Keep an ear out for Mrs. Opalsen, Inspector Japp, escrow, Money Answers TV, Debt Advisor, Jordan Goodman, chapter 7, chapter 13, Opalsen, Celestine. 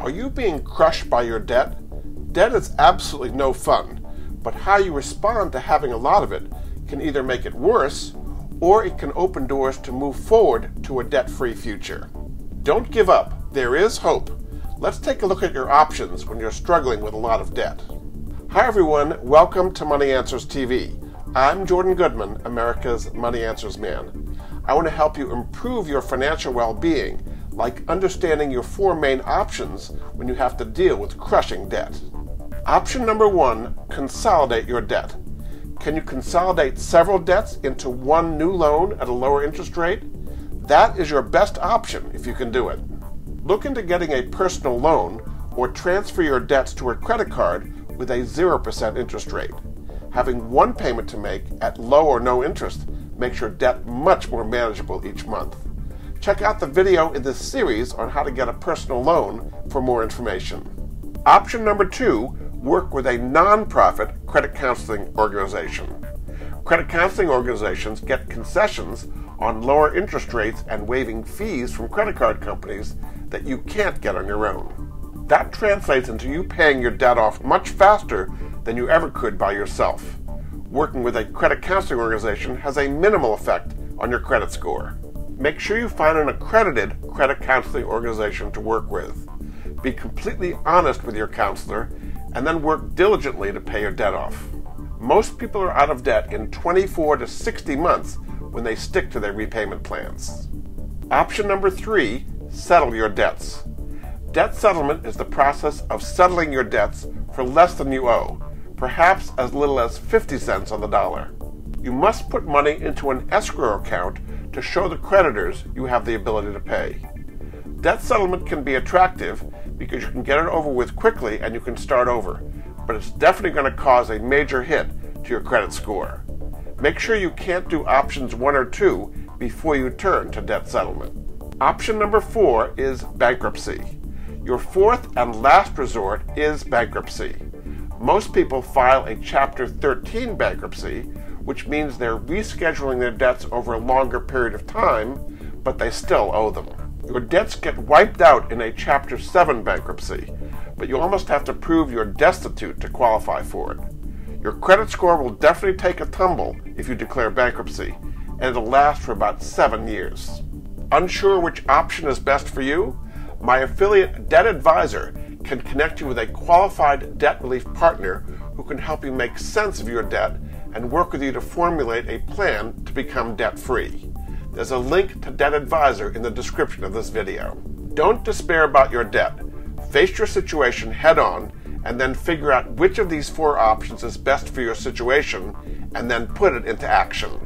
Are you being crushed by your debt? Debt is absolutely no fun, but how you respond to having a lot of it can either make it worse or it can open doors to move forward to a debt-free future. Don't give up. There is hope. Let's take a look at your options when you're struggling with a lot of debt. Hi everyone, welcome to Money Answers TV. I'm Jordan Goodman, America's Money Answers Man. I want to help you improve your financial well-being, like understanding your four main options when you have to deal with crushing debt. Option number one, consolidate your debt. Can you consolidate several debts into one new loan at a lower interest rate? That is your best option if you can do it. Look into getting a personal loan or transfer your debts to a credit card with a 0% interest rate. Having one payment to make at low or no interest makes your debt much more manageable each month. Check out the video in this series on how to get a personal loan for more information. Option number two, work with a nonprofit credit counseling organization. Credit counseling organizations get concessions on lower interest rates and waiving fees from credit card companies that you can't get on your own. That translates into you paying your debt off much faster than you ever could by yourself. Working with a credit counseling organization has a minimal effect on your credit score. Make sure you find an accredited credit counseling organization to work with. Be completely honest with your counselor and then work diligently to pay your debt off. Most people are out of debt in 24 to 60 months when they stick to their repayment plans. Option number three, settle your debts. Debt settlement is the process of settling your debts for less than you owe, perhaps as little as 50 cents on the dollar. You must put money into an escrow account to show the creditors you have the ability to pay. Debt settlement can be attractive because you can get it over with quickly and you can start over, but it's definitely going to cause a major hit to your credit score. Make sure you can't do options 1 or 2 before you turn to debt settlement. Option number four is bankruptcy. Your fourth and last resort is bankruptcy. Most people file a chapter 13 bankruptcy, which means they're rescheduling their debts over a longer period of time, but they still owe them. Your debts get wiped out in a chapter 7 bankruptcy, but you almost have to prove you're destitute to qualify for it. Your credit score will definitely take a tumble if you declare bankruptcy, and it'll last for about 7 years. Unsure which option is best for you? My affiliate Debt Advisor can connect you with a qualified debt relief partner who can help you make sense of your debt and work with you to formulate a plan to become debt-free. There's a link to Debt Advisor in the description of this video. Don't despair about your debt. Face your situation head-on and then figure out which of these four options is best for your situation and then put it into action.